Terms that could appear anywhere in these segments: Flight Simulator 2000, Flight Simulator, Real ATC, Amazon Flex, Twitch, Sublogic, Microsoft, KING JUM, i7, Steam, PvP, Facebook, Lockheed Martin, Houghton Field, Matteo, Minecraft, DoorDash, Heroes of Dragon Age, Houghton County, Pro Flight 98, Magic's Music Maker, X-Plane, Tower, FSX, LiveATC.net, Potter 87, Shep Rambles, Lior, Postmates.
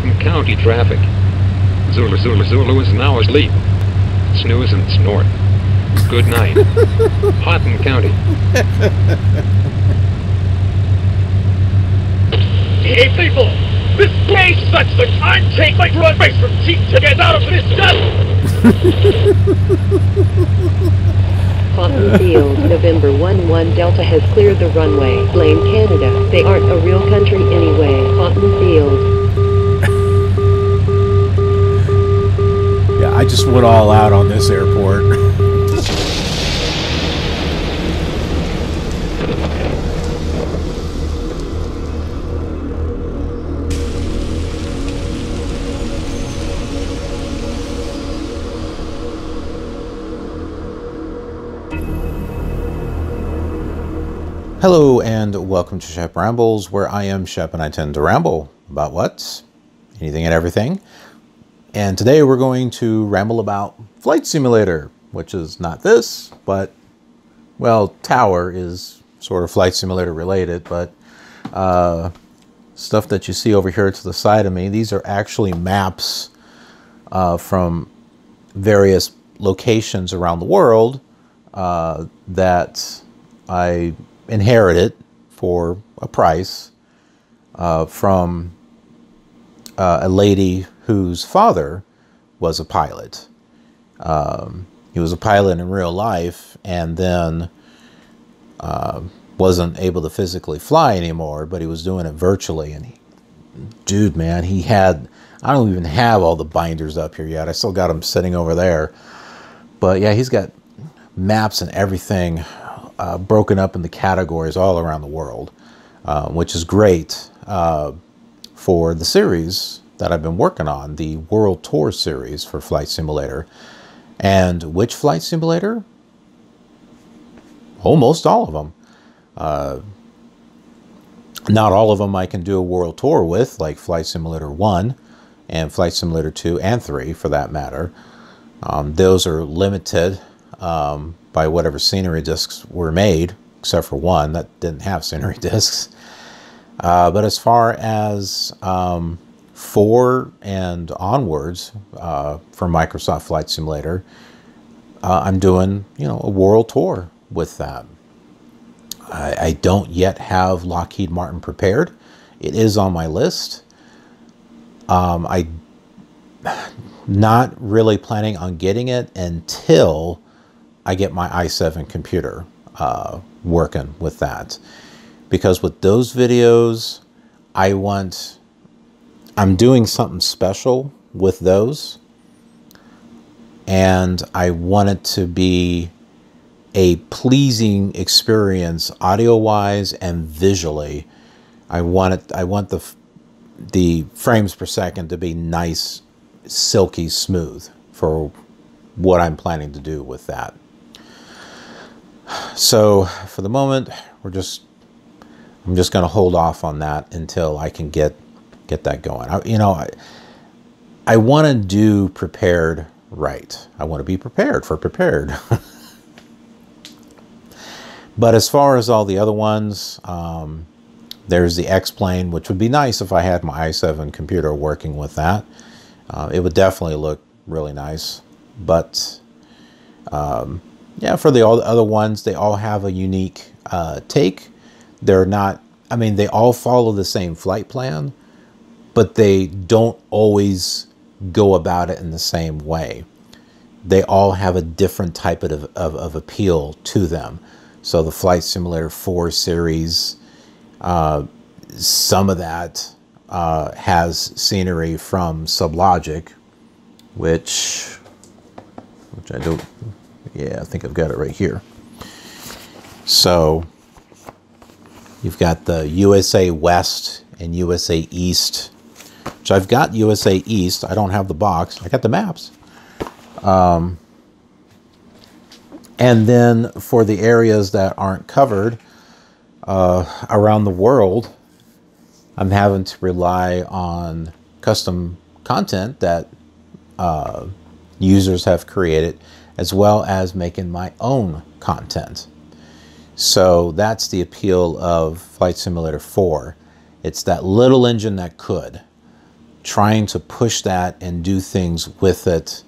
Houghton County traffic. Zulu Zulu Zulu is now asleep. Snooze and snort. Good night. Houghton County. Hey people! This place sucks that I take my runways from cheap to get out of this dust! Houghton Field, November 1-1 Delta has cleared the runway. Blame Canada. They aren't a real country anyway. Houghton Field. Yeah, I just went all out on this airport. Hello and welcome to Shep Rambles, where I am Shep and I tend to ramble about what? Anything and everything. And today we're going to ramble about Flight Simulator, which is not this, but, well, Tower is sort of Flight Simulator related, but stuff that you see over here to the side of me, these are actually maps from various locations around the world that I inherit it for a price from a lady whose father was a pilot. He was a pilot in real life and then wasn't able to physically fly anymore, but he was doing it virtually. And dude, man, he had, I don't even have all the binders up here yet. I still got them sitting over there. But yeah, he's got maps and everything broken up into categories all around the world, which is great for the series that I've been working on, the World Tour series for Flight Simulator. And which Flight Simulator? Almost all of them. Not all of them I can do a World Tour with, like Flight Simulator 1 and Flight Simulator 2 and 3 for that matter. Those are limited by whatever scenery discs were made, except for one that didn't have scenery discs. But as far as 4 and onwards for Microsoft Flight Simulator, I'm doing, you know, a world tour with that. I don't yet have Lockheed Martin prepared. It is on my list. I'm not really planning on getting it until I get my i7 computer working with that, because with those videos, I'm doing something special with those, and I want it to be a pleasing experience audio-wise and visually. I want the frames per second to be nice, silky smooth for what I'm planning to do with that. So for the moment, I'm just going to hold off on that until I can get that going. I want to do prepared right. I want to be prepared for prepared. But as far as all the other ones, there's the X-Plane, which would be nice if I had my i7 computer working with that. It would definitely look really nice. But yeah, for the other ones, they all have a unique take. They're not, I mean, they all follow the same flight plan, but they don't always go about it in the same way. They all have a different type of appeal to them. So the Flight Simulator 4 series, some of that has scenery from Sublogic, which I don't, yeah, I think I've got it right here. So you've got the USA West and USA East, which I've got USA East. I don't have the box. I got the maps. And then for the areas that aren't covered around the world, I'm having to rely on custom content that users have created, as well as making my own content. So that's the appeal of Flight Simulator 4. It's that little engine that could. trying to push that and do things with it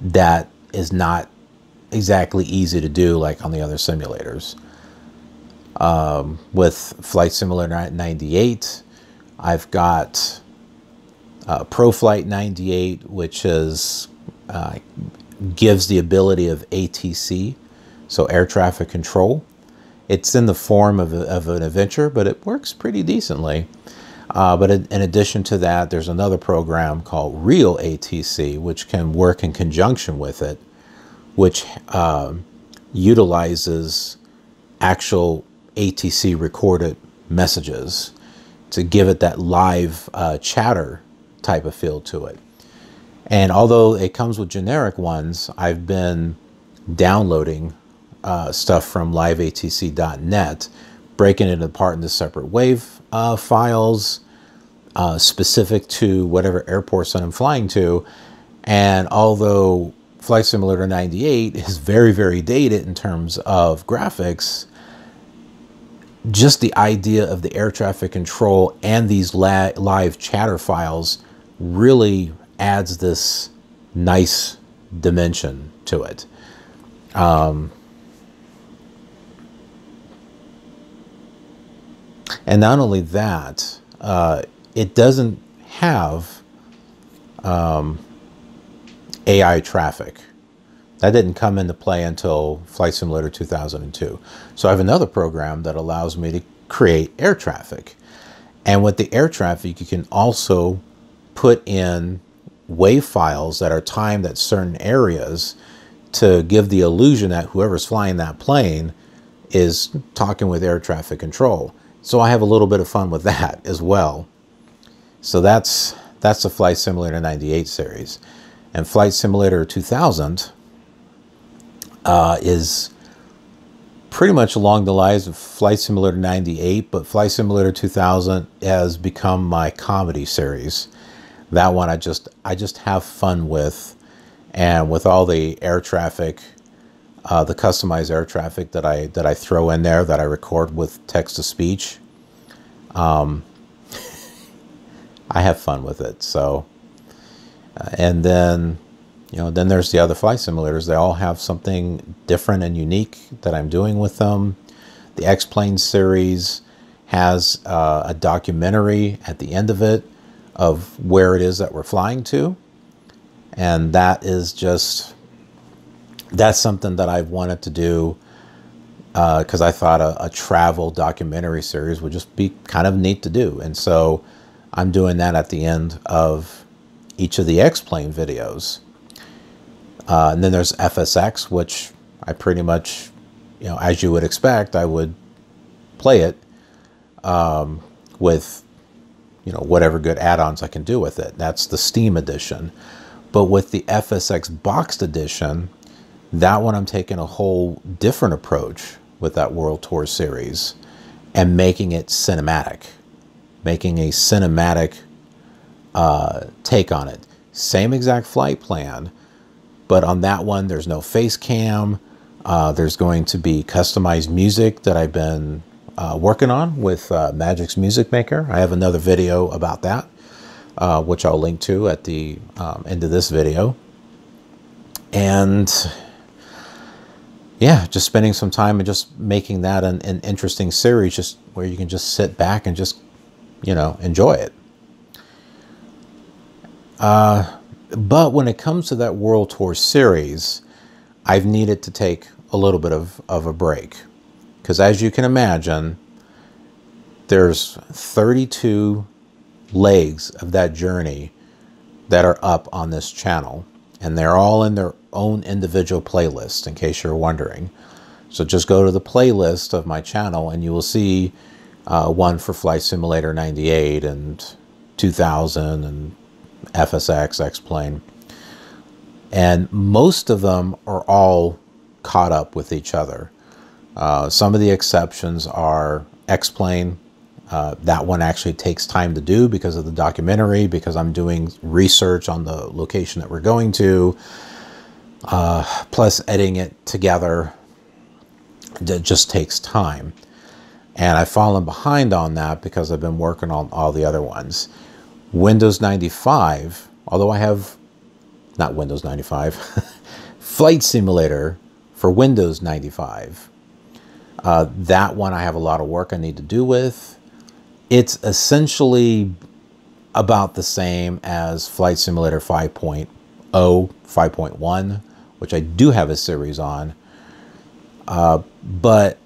that is not exactly easy to do like on the other simulators. With Flight Simulator 98, I've got Pro Flight 98, which is gives the ability of ATC, so air traffic control. It's in the form of an adventure, but it works pretty decently. But in addition to that, there's another program called Real ATC, which can work in conjunction with it, which utilizes actual ATC recorded messages to give it that live chatter type of feel to it. And although it comes with generic ones, I've been downloading stuff from LiveATC.net, breaking it apart into separate wave files specific to whatever airports that I'm flying to. And although Flight Simulator 98 is very, very dated in terms of graphics, just the idea of the air traffic control and these live chatter files really adds this nice dimension to it. And not only that, it doesn't have AI traffic. That didn't come into play until Flight Simulator 2002. So I have another program that allows me to create air traffic. And with the air traffic, you can also put in wave files that are timed at certain areas to give the illusion that whoever's flying that plane is talking with air traffic control. So I have a little bit of fun with that as well. So that's the Flight Simulator 98 series. And Flight Simulator 2000 is pretty much along the lines of Flight Simulator 98, but Flight Simulator 2000 has become my comedy series. That one I just have fun with, and with all the air traffic, the customized air traffic that I throw in there that I record with text to speech. I have fun with it. So, and then, you know, then there's the other flight simulators. They all have something different and unique that I'm doing with them. The X-Plane series has a documentary at the end of it of where it is that we're flying to. And that is just, that's something that I've wanted to do because I thought a travel documentary series would just be kind of neat to do. And so I'm doing that at the end of each of the X-Plane videos. And then there's FSX, which I pretty much, you know, as you would expect, I would play it with, you know, whatever good add-ons I can do with it. That's the Steam edition. But with the FSX boxed edition, that one I'm taking a whole different approach with that World Tour series and making it cinematic, making a cinematic take on it. Same exact flight plan, but on that one, there's no face cam. There's going to be customized music that I've been working on with Magic's Music Maker. I have another video about that, which I'll link to at the end of this video. And yeah, just spending some time and just making that an interesting series, just where you can just sit back and just, you know, enjoy it. But when it comes to that World Tour series, I've needed to take a little bit of a break. Because as you can imagine, there's 32 legs of that journey that are up on this channel, and they're all in their own individual playlist, in case you're wondering. So just go to the playlist of my channel and you will see one for Flight Simulator 98 and 2000 and FSX, X-Plane, and most of them are all caught up with each other. Some of the exceptions are X-Plane. That one actually takes time to do because of the documentary, because I'm doing research on the location that we're going to, plus editing it together. It just takes time. And I've fallen behind on that because I've been working on all the other ones. Windows 95, although I have not Windows 95, Flight Simulator for Windows 95. That one I have a lot of work I need to do with. It's essentially about the same as Flight Simulator 5.0, 5.1, which I do have a series on, but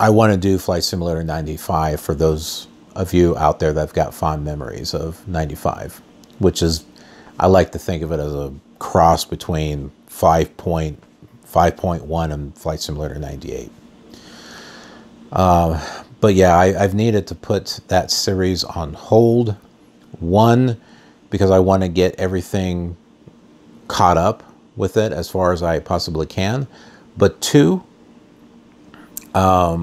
I want to do Flight Simulator 95 for those of you out there that have got fond memories of 95, which is, I like to think of it as a cross between 5.1 and Flight Simulator 98. But yeah, I've needed to put that series on hold. One, because I want to get everything caught up with it as far as I possibly can. But two, I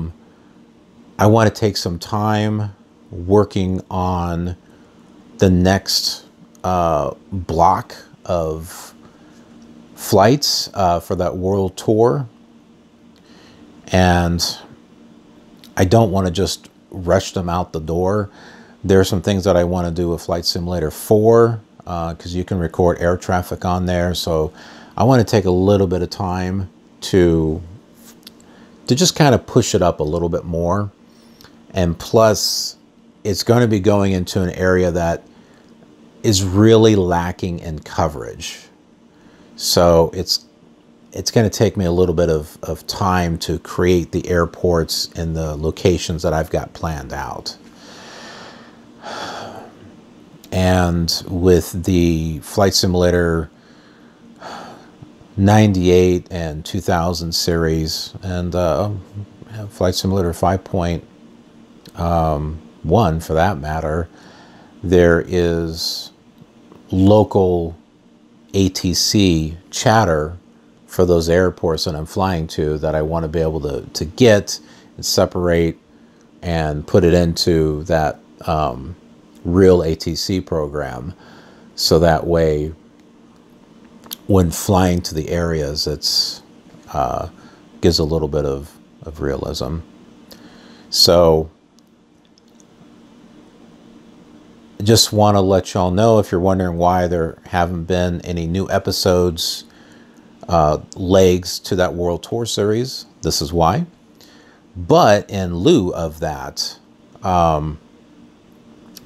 want to take some time working on the next block of flights for that world tour. And I don't want to just rush them out the door. There are some things that I want to do with Flight Simulator 4 because you can record air traffic on there. So I want to take a little bit of time to just kind of push it up a little bit more. And plus, it's going to be going into an area that is really lacking in coverage. So it's going to take me a little bit of time to create the airports and the locations that I've got planned out. And with the Flight Simulator 98 and 2000 series and Flight Simulator 5.1 for that matter, there is local ATC chatter for those airports that I'm flying to that I want to be able to get and separate and put it into that Real ATC program, so that way when flying to the areas, it's gives a little bit of realism. So just want to let y'all know, if you're wondering why there haven't been any new episodes, legs to that World Tour series, this is why. But in lieu of that,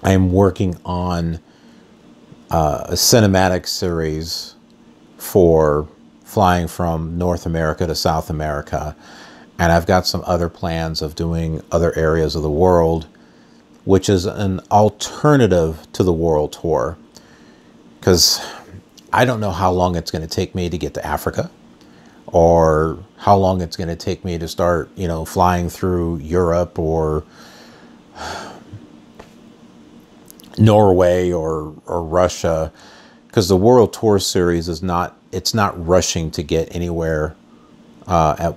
I'm working on a cinematic series for flying from North America to South America. And I've got some other plans of doing other areas of the world, which is an alternative to the World Tour. Because I don't know how long it's going to take me to get to Africa, or how long it's going to take me to start, you know, flying through Europe or Norway or Russia, because the World Tour series is not, it's not rushing to get anywhere at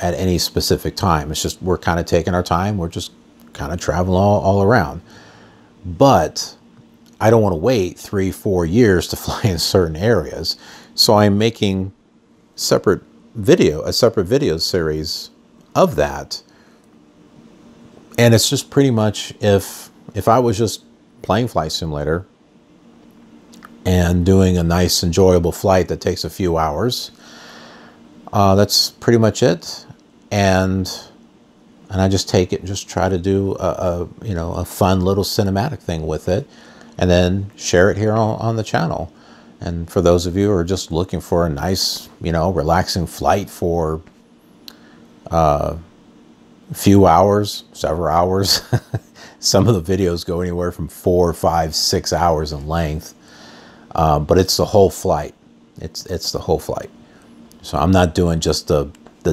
any specific time. It's just, we're kind of taking our time. We're just kind of traveling all around. But I don't want to wait 3-4 years to fly in certain areas. So I'm making a separate video series of that. And it's just pretty much, if I was just playing Flight Simulator and doing a nice enjoyable flight that takes a few hours, that's pretty much it. And I just take it and just try to do a fun little cinematic thing with it, and then share it here on the channel. And for those of you who are just looking for a nice, you know, relaxing flight for a few hours, several hours. Some of the videos go anywhere from 4, 5, 6 hours in length, but it's the whole flight. It's the whole flight. So I'm not doing just the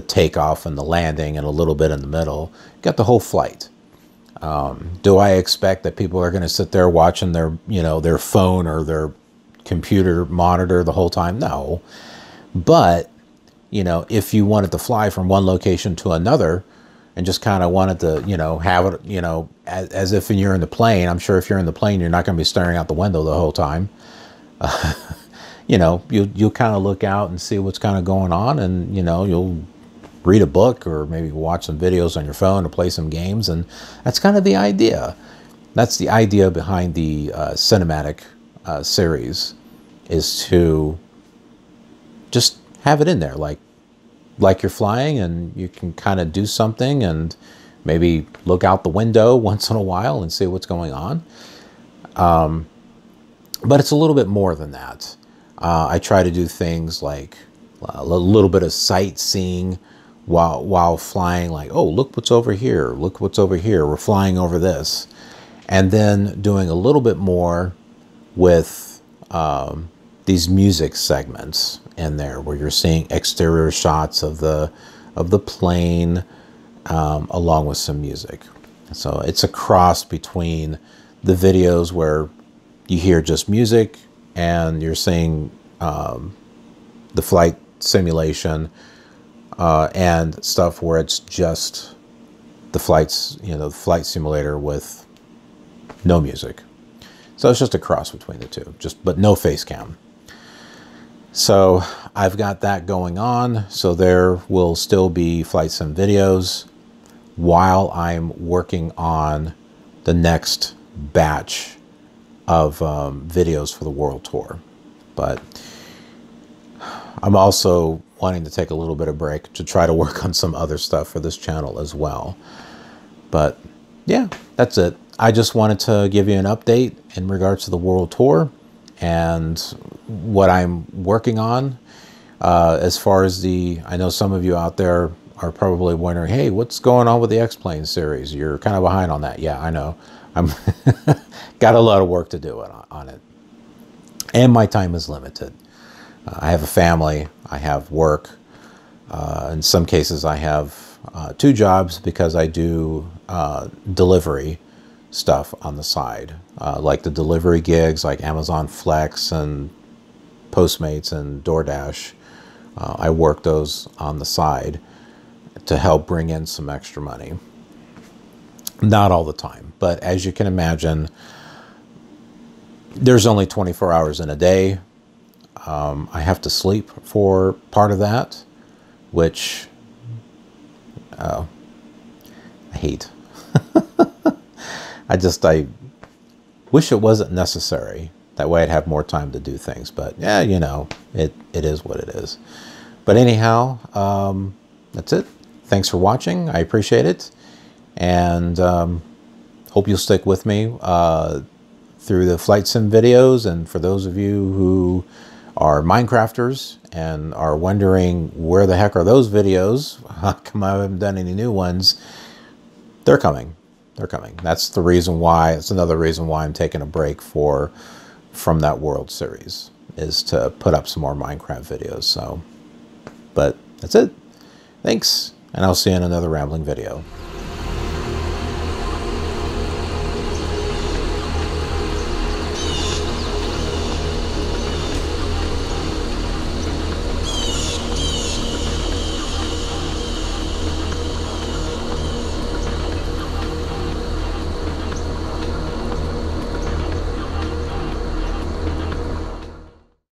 takeoff and the landing and a little bit in the middle. Got the whole flight. Do I expect that people are going to sit there watching their, you know, their phone or their computer monitor the whole time? No. But, you know, if you wanted to fly from one location to another, and just kind of wanted to, you know, have it, you know, as if you're in the plane. I'm sure if you're in the plane, you're not going to be staring out the window the whole time. You know, you'll kind of look out and see what's kind of going on, and, you know, you'll read a book or maybe watch some videos on your phone or play some games, and that's kind of the idea. That's the idea behind the cinematic series, is to just have it in there, like you're flying, and you can kind of do something and maybe look out the window once in a while and see what's going on. But it's a little bit more than that. I try to do things like a little bit of sightseeing while flying, like, oh, look what's over here, look what's over here, we're flying over this. And then doing a little bit more with these music segments in there, where you're seeing exterior shots of the plane along with some music. So it's a cross between the videos where you hear just music and you're seeing the flight simulation and stuff where it's just the flights, you know, the flight simulator with no music. So it's just a cross between the two, just but no face cam. So I've got that going on. So there will still be flight sim videos while I'm working on the next batch of videos for the world tour. But I'm also wanting to take a little bit of break to try to work on some other stuff for this channel as well. But yeah, that's it. I just wanted to give you an update in regards to the world tour and what I'm working on. As far as I know some of you out there are probably wondering, hey, what's going on with the X-Plane series? You're kind of behind on that. Yeah, I know. I'm got a lot of work to do on it. And my time is limited. I have a family, I have work. In some cases I have two jobs, because I do delivery stuff on the side, like the delivery gigs, like Amazon Flex and Postmates and DoorDash. I work those on the side to help bring in some extra money. Not all the time, but as you can imagine, there's only 24 hours in a day. I have to sleep for part of that, which I hate. I wish it wasn't necessary. That way I'd have more time to do things, but yeah, you know, it is what it is. But anyhow, that's it. Thanks for watching. I appreciate it. And hope you'll stick with me through the flight sim videos. And for those of you who are Minecrafters and are wondering where the heck are those videos, how come I haven't done any new ones, they're coming. They're coming. That's the reason why. It's another reason why I'm taking a break from that world series, is to put up some more Minecraft videos. So, but that's it. Thanks, and I'll see you in another rambling video.